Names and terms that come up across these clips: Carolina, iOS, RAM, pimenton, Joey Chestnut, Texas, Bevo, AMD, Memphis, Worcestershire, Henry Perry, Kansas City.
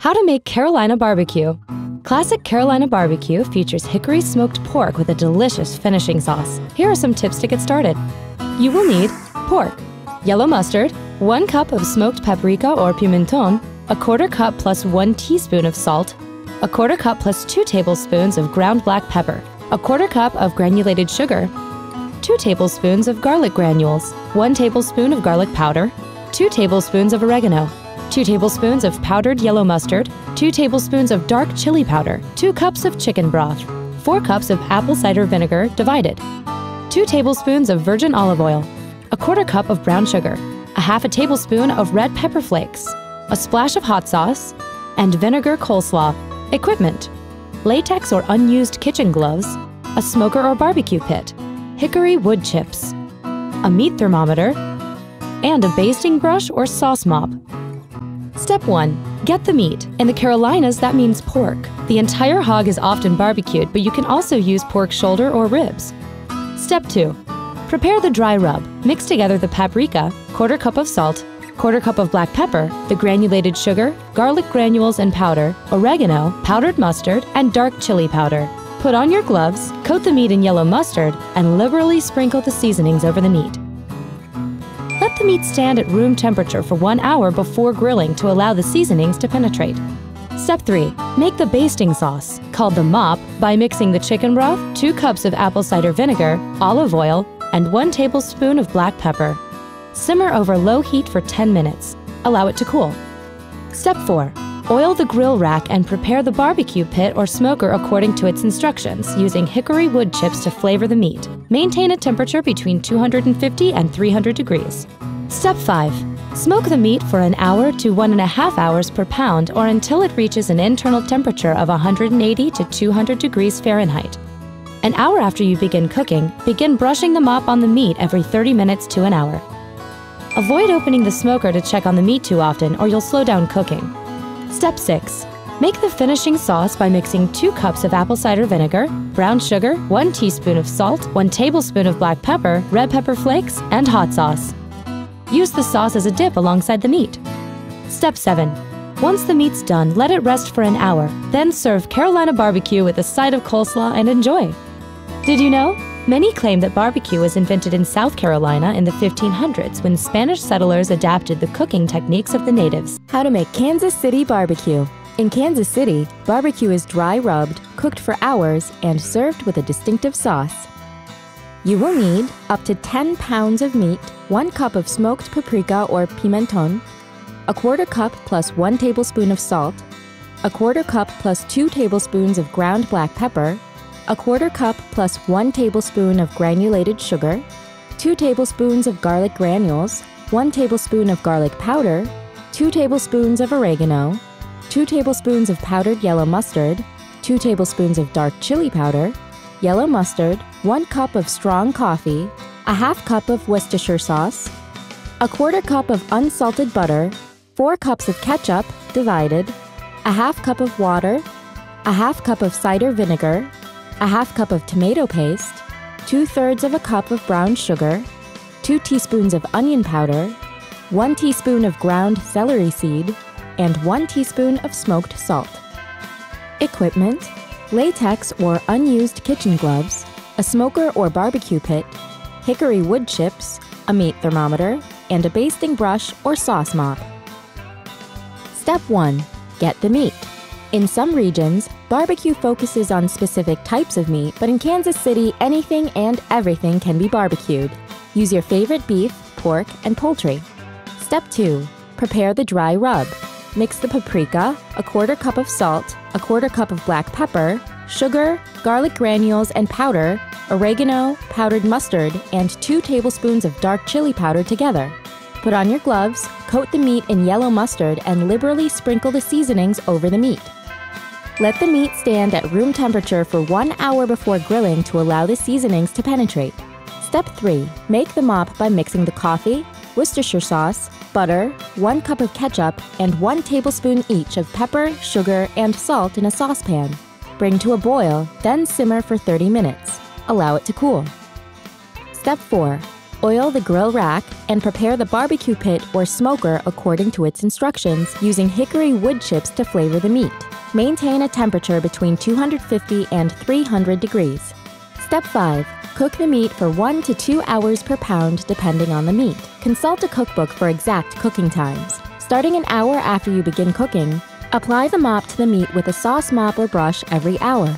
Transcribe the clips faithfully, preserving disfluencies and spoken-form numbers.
How to make Carolina barbecue. Classic Carolina barbecue features hickory smoked pork with a delicious finishing sauce. Here are some tips to get started. You will need pork, yellow mustard, one cup of smoked paprika or pimenton, a quarter cup plus one teaspoon of salt, a quarter cup plus two tablespoons of ground black pepper, a quarter cup of granulated sugar, two tablespoons of garlic granules, one tablespoon of garlic powder, two tablespoons of oregano, two tablespoons of powdered yellow mustard, two tablespoons of dark chili powder, two cups of chicken broth, four cups of apple cider vinegar divided, two tablespoons of virgin olive oil, a quarter cup of brown sugar, a half a tablespoon of red pepper flakes, a splash of hot sauce, and vinegar coleslaw. Equipment: latex or unused kitchen gloves, a smoker or barbecue pit, hickory wood chips, a meat thermometer, and a basting brush or sauce mop. Step one. Get the meat. In the Carolinas, that means pork. The entire hog is often barbecued, but you can also use pork shoulder or ribs. Step two. Prepare the dry rub. Mix together the paprika, quarter cup of salt, quarter cup of black pepper, the granulated sugar, garlic granules and powder, oregano, powdered mustard, and dark chili powder. Put on your gloves, coat the meat in yellow mustard, and liberally sprinkle the seasonings over the meat. Let the meat stand at room temperature for one hour before grilling to allow the seasonings to penetrate. Step three. Make the basting sauce, called the mop, by mixing the chicken broth, two cups of apple cider vinegar, olive oil, and one tablespoon of black pepper. Simmer over low heat for ten minutes. Allow it to cool. Step four. Oil the grill rack and prepare the barbecue pit or smoker according to its instructions, using hickory wood chips to flavor the meat. Maintain a temperature between two hundred fifty and three hundred degrees. Step five. Smoke the meat for an hour to one and a half hours per pound or until it reaches an internal temperature of one hundred eighty to two hundred degrees Fahrenheit. An hour after you begin cooking, begin brushing the mop on the meat every thirty minutes to an hour. Avoid opening the smoker to check on the meat too often or you'll slow down cooking. Step six. Make the finishing sauce by mixing two cups of apple cider vinegar, brown sugar, one teaspoon of salt, one tablespoon of black pepper, red pepper flakes, and hot sauce. Use the sauce as a dip alongside the meat. Step seven. Once the meat's done, let it rest for an hour, then serve Carolina barbecue with a side of coleslaw and enjoy. Did you know? Many claim that barbecue was invented in South Carolina in the fifteen hundreds when Spanish settlers adapted the cooking techniques of the natives. How to make Kansas City barbecue. In Kansas City, barbecue is dry rubbed, cooked for hours, and served with a distinctive sauce. You will need up to ten pounds of meat, one cup of smoked paprika or pimenton, a quarter cup plus one tablespoon of salt, a quarter cup plus two tablespoons of ground black pepper, a quarter cup plus one tablespoon of granulated sugar, two tablespoons of garlic granules, one tablespoon of garlic powder, two tablespoons of oregano, two tablespoons of powdered yellow mustard, two tablespoons of dark chili powder, yellow mustard, one cup of strong coffee, a half cup of Worcestershire sauce, a quarter cup of unsalted butter, four cups of ketchup, divided, a half cup of water, a half cup of cider vinegar, a half cup of tomato paste, two-thirds of a cup of brown sugar, two teaspoons of onion powder, one teaspoon of ground celery seed, and one teaspoon of smoked salt. Equipment: latex or unused kitchen gloves, a smoker or barbecue pit, hickory wood chips, a meat thermometer, and a basting brush or sauce mop. Step one. Get the meat. In some regions, barbecue focuses on specific types of meat, but in Kansas City, anything and everything can be barbecued. Use your favorite beef, pork, and poultry. Step two. Prepare the dry rub. Mix the paprika, a quarter cup of salt, a quarter cup of black pepper, sugar, garlic granules and powder, oregano, powdered mustard, and two tablespoons of dark chili powder together. Put on your gloves, coat the meat in yellow mustard, and liberally sprinkle the seasonings over the meat. Let the meat stand at room temperature for one hour before grilling to allow the seasonings to penetrate. Step three. Make the mop by mixing the coffee, Worcestershire sauce, butter, one cup of ketchup, and one tablespoon each of pepper, sugar, and salt in a saucepan. Bring to a boil, then simmer for thirty minutes. Allow it to cool. Step four. Oil the grill rack and prepare the barbecue pit or smoker according to its instructions, using hickory wood chips to flavor the meat. Maintain a temperature between two hundred fifty and three hundred degrees. Step five. Cook the meat for one to two hours per pound depending on the meat. Consult a cookbook for exact cooking times. Starting an hour after you begin cooking, apply the mop to the meat with a sauce mop or brush every hour.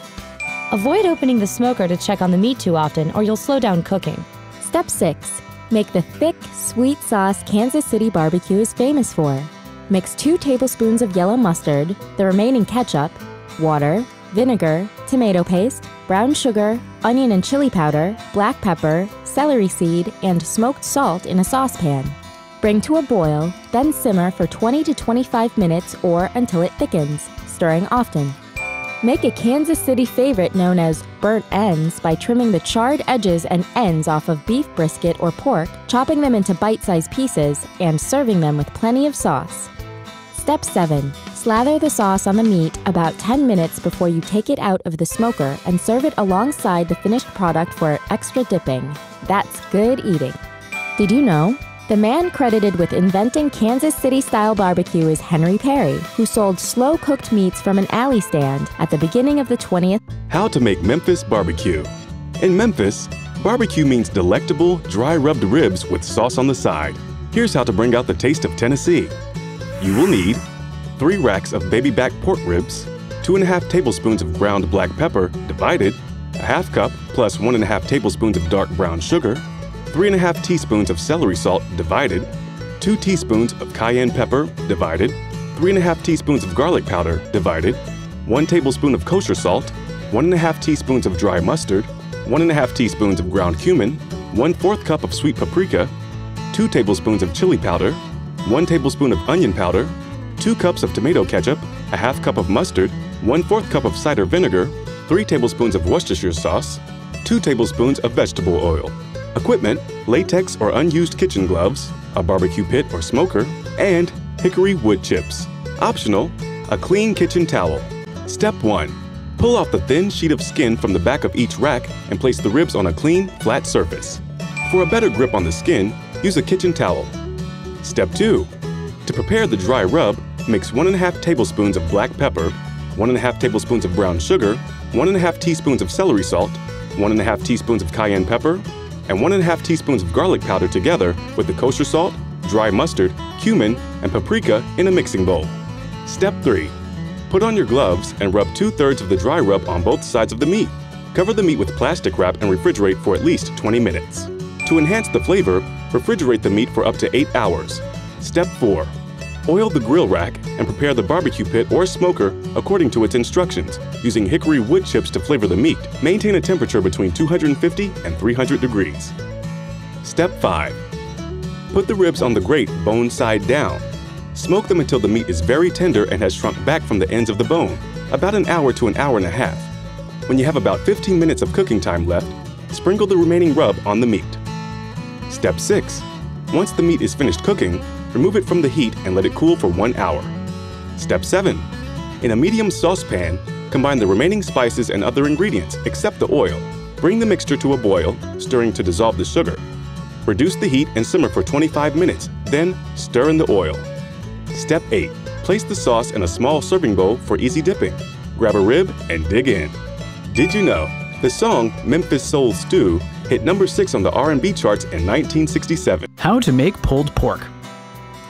Avoid opening the smoker to check on the meat too often, or you'll slow down cooking. Step six. Make the thick, sweet sauce Kansas City barbecue is famous for. Mix two tablespoons of yellow mustard, the remaining ketchup, water, vinegar, tomato paste, brown sugar, onion and chili powder, black pepper, celery seed, and smoked salt in a saucepan. Bring to a boil, then simmer for twenty to twenty-five minutes or until it thickens, stirring often. Make a Kansas City favorite known as burnt ends by trimming the charred edges and ends off of beef brisket or pork, chopping them into bite-sized pieces, and serving them with plenty of sauce. Step seven. Slather the sauce on the meat about ten minutes before you take it out of the smoker and serve it alongside the finished product for extra dipping. That's good eating. Did you know? The man credited with inventing Kansas City-style barbecue is Henry Perry, who sold slow-cooked meats from an alley stand at the beginning of the twentieth. How to make Memphis barbecue. In Memphis, barbecue means delectable, dry-rubbed ribs with sauce on the side. Here's how to bring out the taste of Tennessee. You will need three racks of baby back pork ribs, two and a half tablespoons of ground black pepper, divided, a half cup plus one and a half tablespoons of dark brown sugar, three and a half teaspoons of celery salt, divided, two teaspoons of cayenne pepper, divided, three and a half teaspoons of garlic powder, divided, one tablespoon of kosher salt, one and a half teaspoons of dry mustard, one and a half teaspoons of ground cumin, one fourth cup of sweet paprika, two tablespoons of chili powder, one tablespoon of onion powder, two cups of tomato ketchup, a half cup of mustard, one fourth cup of cider vinegar, three tablespoons of Worcestershire sauce, two tablespoons of vegetable oil. Equipment: latex or unused kitchen gloves, a barbecue pit or smoker, and hickory wood chips. Optional: a clean kitchen towel. Step one. Pull off the thin sheet of skin from the back of each rack and place the ribs on a clean, flat surface. For a better grip on the skin, use a kitchen towel. Step two. To prepare the dry rub, mix one and a half tablespoons of black pepper, one and a half tablespoons of brown sugar, one and a half teaspoons of celery salt, one and a half teaspoons of cayenne pepper, and one and a half teaspoons of garlic powder together with the kosher salt, dry mustard, cumin, and paprika in a mixing bowl. Step three. Put on your gloves and rub two-thirds of the dry rub on both sides of the meat. Cover the meat with plastic wrap and refrigerate for at least twenty minutes. To enhance the flavor, refrigerate the meat for up to eight hours. Step four. Oil the grill rack and prepare the barbecue pit or smoker according to its instructions, using hickory wood chips to flavor the meat. Maintain a temperature between two hundred fifty and three hundred degrees. Step five. Put the ribs on the grate bone side down. Smoke them until the meat is very tender and has shrunk back from the ends of the bone, about an hour to an hour and a half. When you have about fifteen minutes of cooking time left, sprinkle the remaining rub on the meat. Step six. Once the meat is finished cooking, remove it from the heat and let it cool for one hour. Step seven. In a medium saucepan, combine the remaining spices and other ingredients except the oil. Bring the mixture to a boil, stirring to dissolve the sugar. Reduce the heat and simmer for twenty-five minutes, then stir in the oil. Step eight. Place the sauce in a small serving bowl for easy dipping. Grab a rib and dig in. Did you know? The song Memphis Soul Stew hit number six on the R and B charts in nineteen sixty-seven. How to make pulled pork.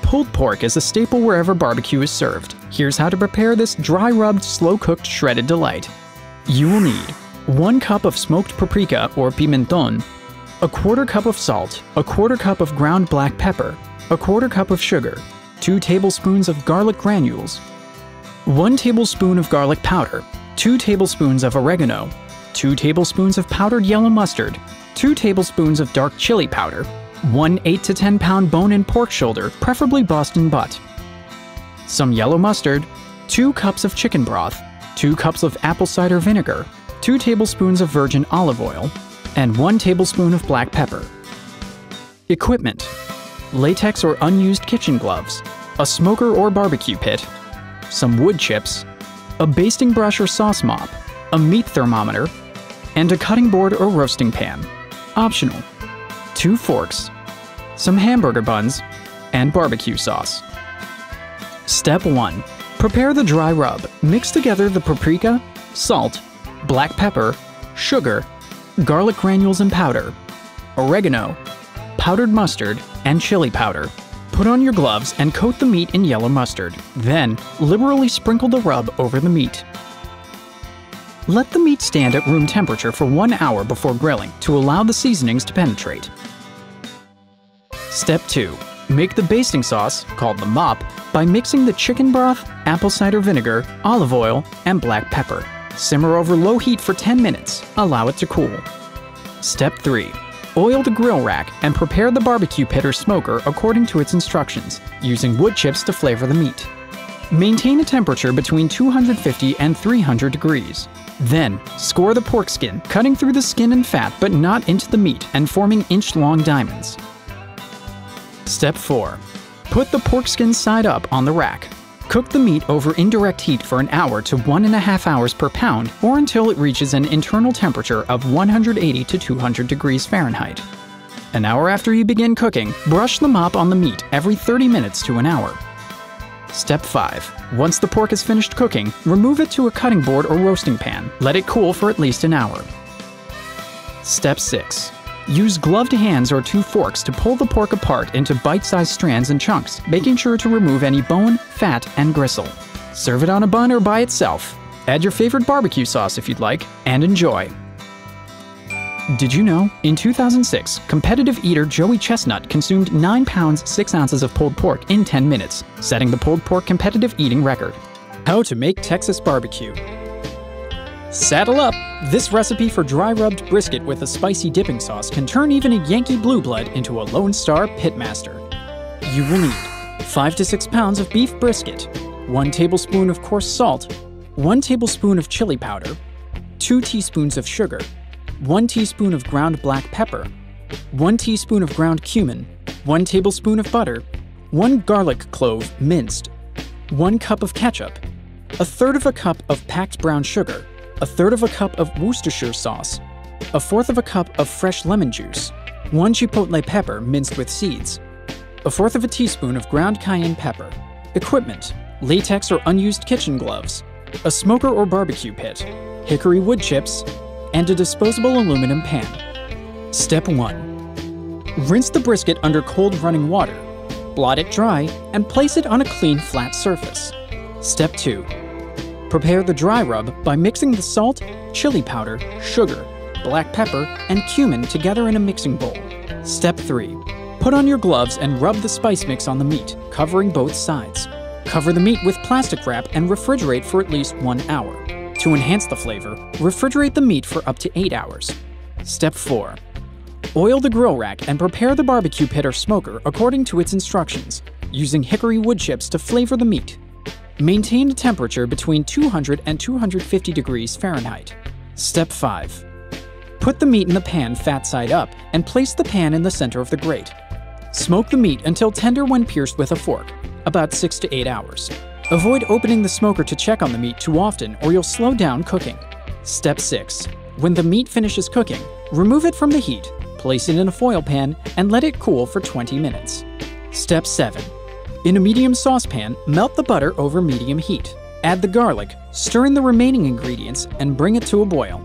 Pulled pork is a staple wherever barbecue is served. Here's how to prepare this dry-rubbed, slow-cooked, shredded delight. You will need one cup of smoked paprika or pimenton, a quarter cup of salt, a quarter cup of ground black pepper, a quarter cup of sugar, two tablespoons of garlic granules, one tablespoon of garlic powder, two tablespoons of oregano, two tablespoons of powdered yellow mustard, two tablespoons of dark chili powder, one eight to ten pound bone and pork shoulder, preferably Boston butt, some yellow mustard, two cups of chicken broth, two cups of apple cider vinegar, two tablespoons of virgin olive oil, and one tablespoon of black pepper. Equipment: latex or unused kitchen gloves, a smoker or barbecue pit, some wood chips, a basting brush or sauce mop, a meat thermometer, and a cutting board or roasting pan. Optional: two forks, some hamburger buns, and barbecue sauce. Step one. Prepare the dry rub. Mix together the paprika, salt, black pepper, sugar, garlic granules and powder, oregano, powdered mustard, and chili powder. Put on your gloves and coat the meat in yellow mustard. Then, liberally sprinkle the rub over the meat. Let the meat stand at room temperature for one hour before grilling to allow the seasonings to penetrate. Step two. Make the basting sauce, called the mop, by mixing the chicken broth, apple cider vinegar, olive oil, and black pepper. Simmer over low heat for ten minutes. Allow it to cool. Step three. Oil the grill rack and prepare the barbecue pit or smoker according to its instructions, using wood chips to flavor the meat. Maintain a temperature between two hundred fifty and three hundred degrees. Then, score the pork skin, cutting through the skin and fat but not into the meat and forming inch-long diamonds. Step four. Put the pork skin side up on the rack. Cook the meat over indirect heat for an hour to one and a half hours per pound or until it reaches an internal temperature of one hundred eighty to two hundred degrees Fahrenheit. An hour after you begin cooking, brush the mop on the meat every thirty minutes to an hour. Step five. Once the pork is finished cooking, remove it to a cutting board or roasting pan. Let it cool for at least an hour. Step six. Use gloved hands or two forks to pull the pork apart into bite-sized strands and chunks, making sure to remove any bone, fat, and gristle. Serve it on a bun or by itself. Add your favorite barbecue sauce if you'd like, and enjoy. Did you know? In two thousand six, competitive eater Joey Chestnut consumed nine pounds six ounces of pulled pork in ten minutes, setting the pulled pork competitive eating record. How to make Texas barbecue. Saddle up! This recipe for dry-rubbed brisket with a spicy dipping sauce can turn even a Yankee blue blood into a Lone Star pitmaster. You will need five to six pounds of beef brisket, one tablespoon of coarse salt, one tablespoon of chili powder, two teaspoons of sugar, one teaspoon of ground black pepper, one teaspoon of ground cumin, one tablespoon of butter, one garlic clove minced, one cup of ketchup, a third of a cup of packed brown sugar, a third of a cup of Worcestershire sauce, a fourth of a cup of fresh lemon juice, one chipotle pepper minced with seeds, a fourth of a teaspoon of ground cayenne pepper. Equipment: latex or unused kitchen gloves, a smoker or barbecue pit, hickory wood chips, and a disposable aluminum pan. Step one. Rinse the brisket under cold running water, blot it dry, and place it on a clean flat surface. Step two. Prepare the dry rub by mixing the salt, chili powder, sugar, black pepper, and cumin together in a mixing bowl. Step three. Put on your gloves and rub the spice mix on the meat, covering both sides. Cover the meat with plastic wrap and refrigerate for at least one hour. To enhance the flavor, refrigerate the meat for up to eight hours. Step four. Oil the grill rack and prepare the barbecue pit or smoker according to its instructions, using hickory wood chips to flavor the meat. Maintain a temperature between two hundred and two hundred fifty degrees Fahrenheit. Step five. Put the meat in the pan fat side up and place the pan in the center of the grate. Smoke the meat until tender when pierced with a fork, about six to eight hours. Avoid opening the smoker to check on the meat too often or you'll slow down cooking. Step six. When the meat finishes cooking, remove it from the heat, place it in a foil pan, and let it cool for twenty minutes. Step seven. In a medium saucepan, melt the butter over medium heat. Add the garlic, stir in the remaining ingredients, and bring it to a boil.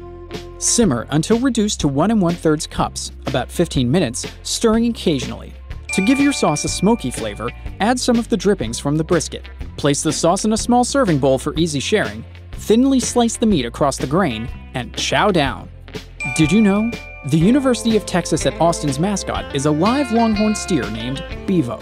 Simmer until reduced to one and one-third cups, about fifteen minutes, stirring occasionally. To give your sauce a smoky flavor, add some of the drippings from the brisket. Place the sauce in a small serving bowl for easy sharing, thinly slice the meat across the grain, and chow down. Did you know? The University of Texas at Austin's mascot is a live longhorn steer named Bevo.